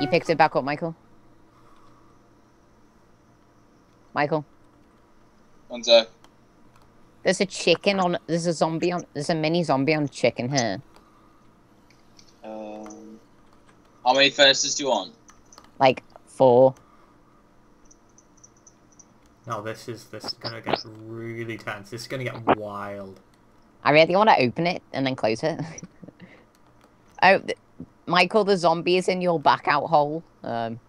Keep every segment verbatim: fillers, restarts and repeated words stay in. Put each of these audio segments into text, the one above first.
You picked it back up, Michael. Michael. One sec. There's a chicken on. There's a zombie on. There's a mini zombie on chicken here. Um. How many furnaces do you want? Like four. No, this is this is gonna get really tense. This is gonna get wild. I really want to open it and then close it. Oh, th Michael, the zombie is in your back out hole. Um.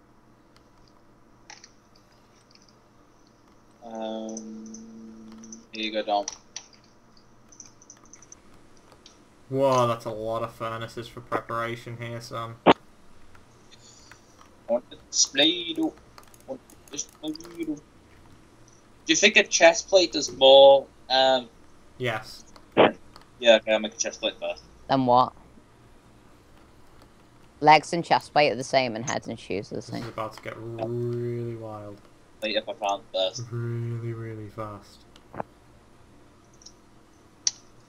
Um. Here you go, Dom. Whoa, that's a lot of furnaces for preparation here, son. Do you think a chest plate is more? Um, yes. Yeah, okay, I'll make a chest plate first. Then what? Legs and chest plate are the same, and heads and shoes are the same. This is about to get really wild. Plate if I can't first. Really, really fast.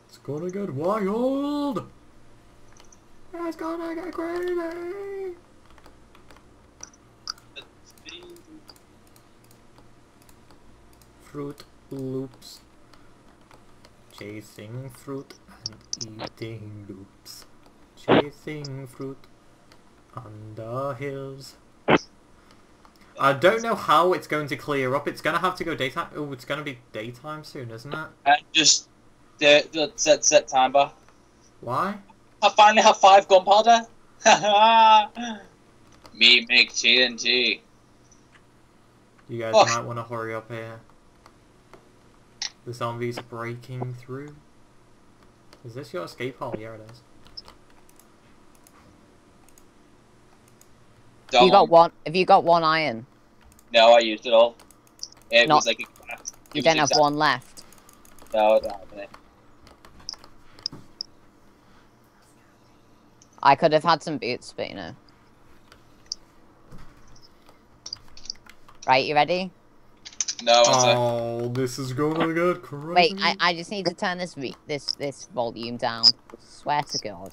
It's gonna get wild! It's gonna get crazy! Fruit loops, chasing fruit and eating loops, chasing fruit on the hills. I don't know how it's going to clear up. It's going to have to go daytime. Oh, it's going to be daytime soon, isn't it? Uh, just uh, set set time bar. Why? I finally have five gunpowder. Me make T N T. You guys oh. might want to hurry up here. The zombies are breaking through. Is this your escape hole? Yeah, it is. Have you got one? Have you got one iron? No, I used it all. It Not, was like a, it you was don't exact. have one left. No, I don't have any. I could have had some boots, but you know. Right, you ready? No, oh, this is gonna get crazy. Wait, I, I just need to turn this re this this volume down. I swear to God.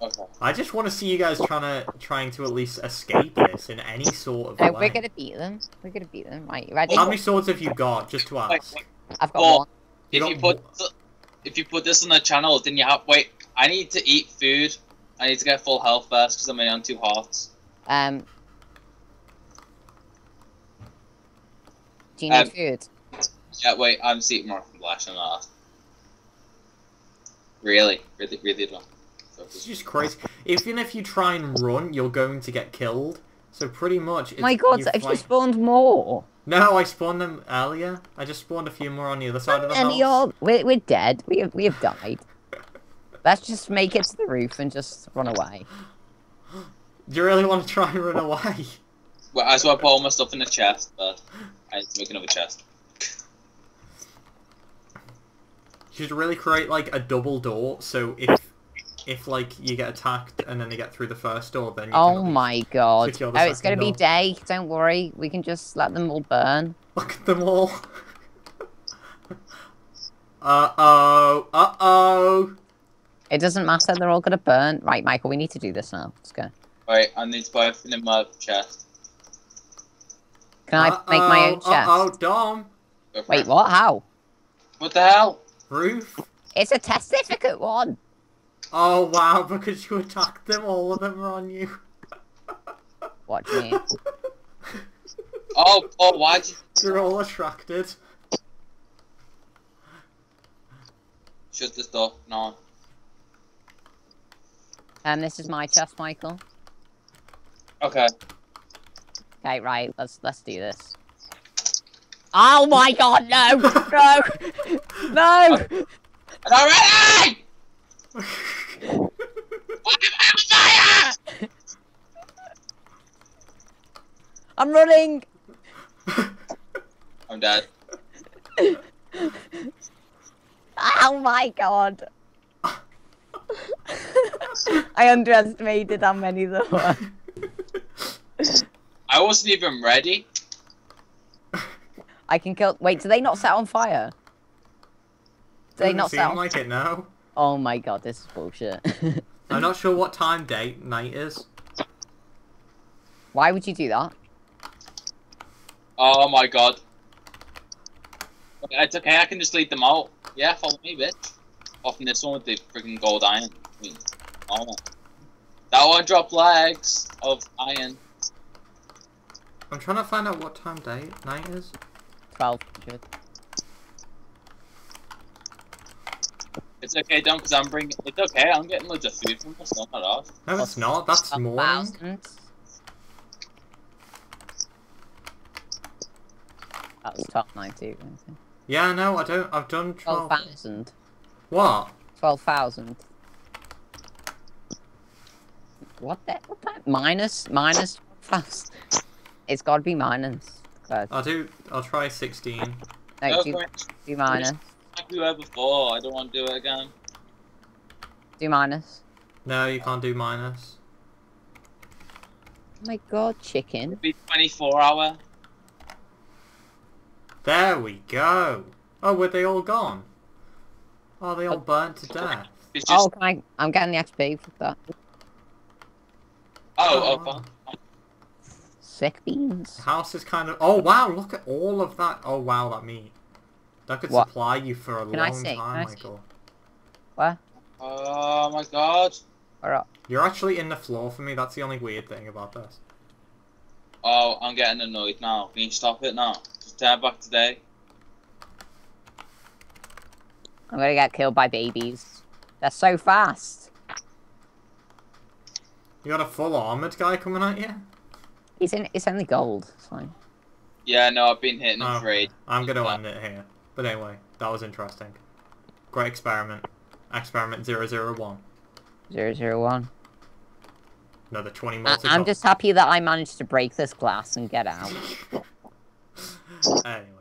Okay. I just want to see you guys trying to trying to at least escape this in any sort of no, way. We're gonna beat them. We're gonna beat them. Right, you ready? How many swords have you got? Just to ask. I've got well, one. If you, you put one. if you put this on the channel, then you have wait. I need to eat food. I need to get full health first because I'm only on two hearts. Um. Do you need um, food? Yeah, wait, I'm just eating more from Blash and that. Really, really, really don't. It's just crazy. Even if you try and run, you're going to get killed. So pretty much... It's, My god, have you spawned more? No, I spawned them earlier. I just spawned a few more on the other side of the house. Old, we're, we're dead. We have, we have died. Let's just make it to the roof and just run away. Do you really want to try and run away? Well, I swear I put all my stuff in the chest, but... I need to make another chest. You should really create like a double door, so if if like you get attacked and then they get through the first door, then you oh can my god! Oh, it's gonna door. be day. Don't worry, we can just let them all burn. Look at them all. uh oh. Uh oh. It doesn't matter. They're all gonna burn. Right, Michael. We need to do this now. Let's go. Alright, I need to buy everything in my chest. Can I uh-oh, make my own chest? Oh, Dom. Wait, what? How? What the hell? Roof. It's a testificate one. Oh wow! Because you attacked them, all of them are on you. What do you mean? oh, oh, why? They're all attracted. Shut this door. No. And um, this is my chest, Michael. Okay. Okay, right, let's let's do this. Oh my god, no! No! No! I'm not ready! Why am I on fire? I'm running! I'm dead. Oh my god. I underestimated how many there were. I wasn't even ready. I can kill. Wait, do they not set on fire? Do they not set on fire? Doesn't seem like it now. Oh my god, this is bullshit. I'm not sure what time day night is. Why would you do that? Oh my god. It's okay, I can just lead them out. Yeah, follow me, bitch. Off in this one with the freaking gold iron. I mean, oh. That one dropped legs of iron. I'm trying to find out what time day night is. twelve. Good. It's okay, Dom, because I'm bringing. It's okay, I'm getting loads of food from this. Not off. No, it's not. That's morning. That was top ninety. Yeah, no, I don't. I've done twelve thousand. What? Twelve thousand. What the? What that? Minus, minus fast. It's got to be minus. Cause... I'll do. I'll try sixteen. No, do, do minus. I do it before. I don't want to do it again. Do minus. No, you can't do minus. Oh my god, chicken. It'd be twenty-four hour. There we go. Oh, were they all gone? Oh, they all burnt to death. Just... Oh, can I? I'm getting the X P for that. Oh, oh. oh. Sick beans. The house is kind of. Oh wow! Look at all of that. Oh wow, that meat. That could what? Supply you for a can long I see? time, can Michael. I see? Where? Oh my god! Where up? You're actually in the floor for me. That's the only weird thing about this. Oh, I'm getting annoyed now. Can you stop it now? Just turn back today. I'm gonna get killed by babies. They're so fast. You got a full armored guy coming at you? It's in. It's only gold. It's fine. Yeah, no, I've been hitting him for ages. I'm gonna end it here. But anyway, that was interesting. Great experiment. Experiment zero zero one. zero zero one. Another twenty more. I'm just happy that I managed to break this glass and get out. Anyway.